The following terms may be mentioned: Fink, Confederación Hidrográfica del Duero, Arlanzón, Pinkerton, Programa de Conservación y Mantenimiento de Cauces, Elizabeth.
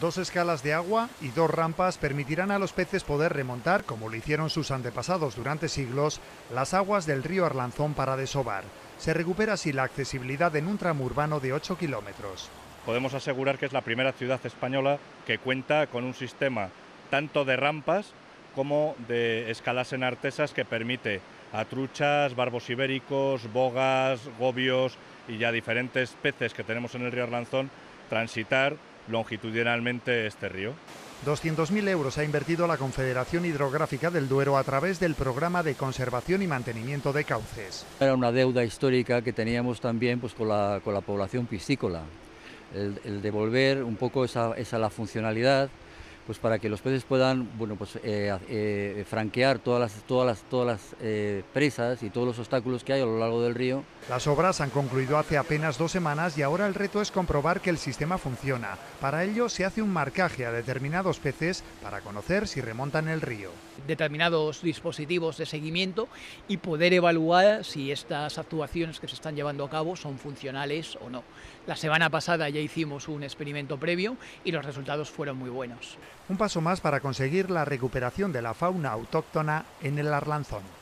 Dos escalas de agua y dos rampas permitirán a los peces poder remontar, como lo hicieron sus antepasados durante siglos, las aguas del río Arlanzón para desovar. Se recupera así la accesibilidad en un tramo urbano de 8 kilómetros. Podemos asegurar que es la primera ciudad española que cuenta con un sistema tanto de rampas como de escalas en artesas que permite a truchas, barbos ibéricos, bogas, gobios y ya diferentes peces que tenemos en el río Arlanzón transitar longitudinalmente este río. 200.000 euros ha invertido la Confederación Hidrográfica del Duero a través del Programa de Conservación y Mantenimiento de Cauces. Era una deuda histórica que teníamos también pues, con la población piscícola. El devolver un poco esa la funcionalidad pues, para que los peces puedan franquear todas las presas y todos los obstáculos que hay a lo largo del río. Las obras han concluido hace apenas 2 semanas y ahora el reto es comprobar que el sistema funciona. Para ello se hace un marcaje a determinados peces para conocer si remontan el río. Determinados dispositivos de seguimiento y poder evaluar si estas actuaciones que se están llevando a cabo son funcionales o no. La semana pasada ya hicimos un experimento previo y los resultados fueron muy buenos. Un paso más para conseguir la recuperación de la fauna autóctona en el Arlanzón.